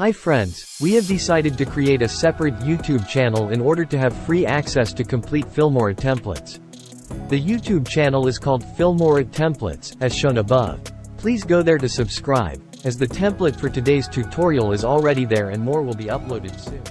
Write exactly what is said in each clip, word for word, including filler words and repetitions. Hi friends, we have decided to create a separate YouTube channel in order to have free access to complete Filmora templates. The YouTube channel is called Filmora Templates, as shown above. Please go there to subscribe, as the template for today's tutorial is already there and more will be uploaded soon.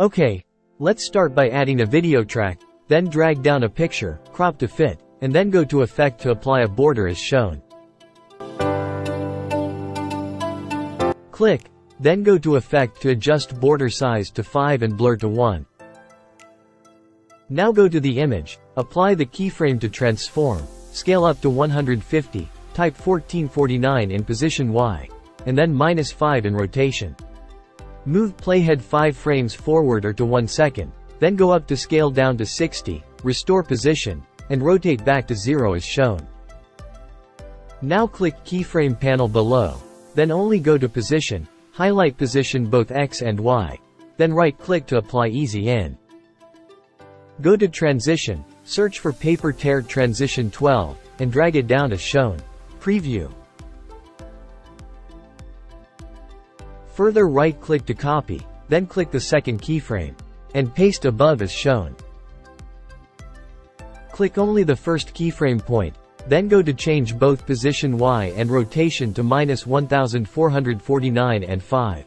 Okay, let's start by adding a video track, then drag down a picture, crop to fit, and then go to effect to apply a border as shown. Click, then go to effect to adjust border size to five and blur to one. Now go to the image, apply the keyframe to transform, scale up to one hundred fifty, type fourteen forty-nine in position Y, and then minus five in rotation. Move playhead five frames forward or to one second, then go up to scale down to sixty, restore position, and rotate back to zero as shown. Now click keyframe panel below, then only go to position, highlight position both X and Y, then right click to apply easy in. Go to transition, search for paper tear transition twelve, and drag it down as shown. Preview. Further right-click to copy, then click the second keyframe, and paste above as shown. Click only the first keyframe point, then go to change both position Y and rotation to minus one thousand four hundred forty-nine and five.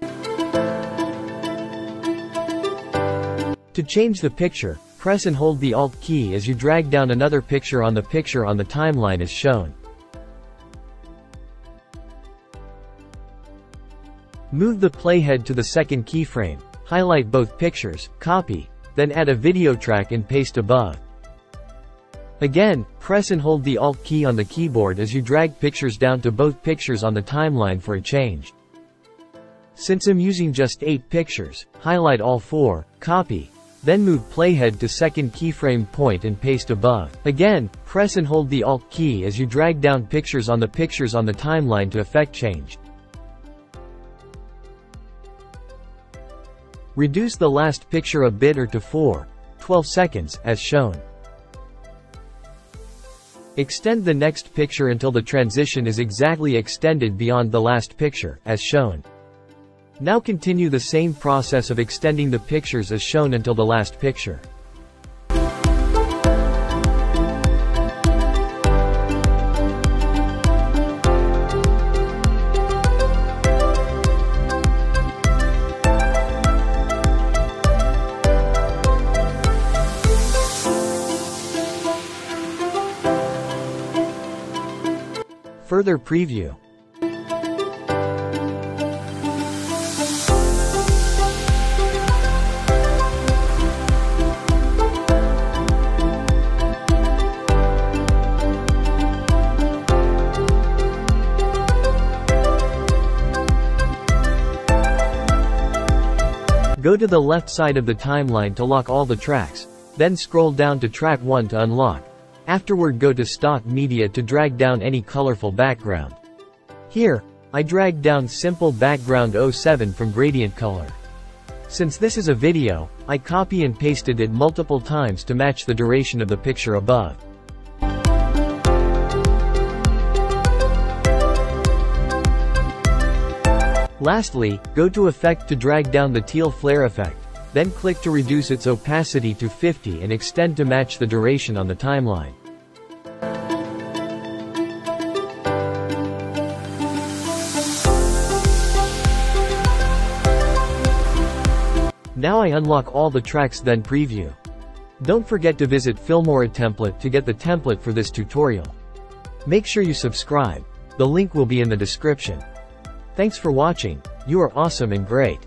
To change the picture, press and hold the Alt key as you drag down another picture on the picture on the timeline as shown. Move the playhead to the second keyframe, highlight both pictures, copy, then add a video track and paste above. Again, press and hold the Alt key on the keyboard as you drag pictures down to both pictures on the timeline for a change. Since I'm using just eight pictures, highlight all four, copy, then move playhead to second keyframe point and paste above. Again, press and hold the Alt key as you drag down pictures on the pictures on the timeline to effect change. Reduce the last picture a bit or to four, twelve seconds, as shown. Extend the next picture until the transition is exactly extended beyond the last picture, as shown. Now continue the same process of extending the pictures as shown until the last picture. Further preview. Go to the left side of the timeline to lock all the tracks, then scroll down to track one to unlock. Afterward go to stock media to drag down any colorful background. Here, I drag down simple background oh seven from gradient color. Since this is a video, I copy and pasted it multiple times to match the duration of the picture above. Lastly, go to effect to drag down the teal flare effect. Then click to reduce its opacity to fifty and extend to match the duration on the timeline. Now I unlock all the tracks, then preview. Don't forget to visit Filmora Template to get the template for this tutorial. Make sure you subscribe. The link will be in the description. Thanks for watching. You are awesome and great.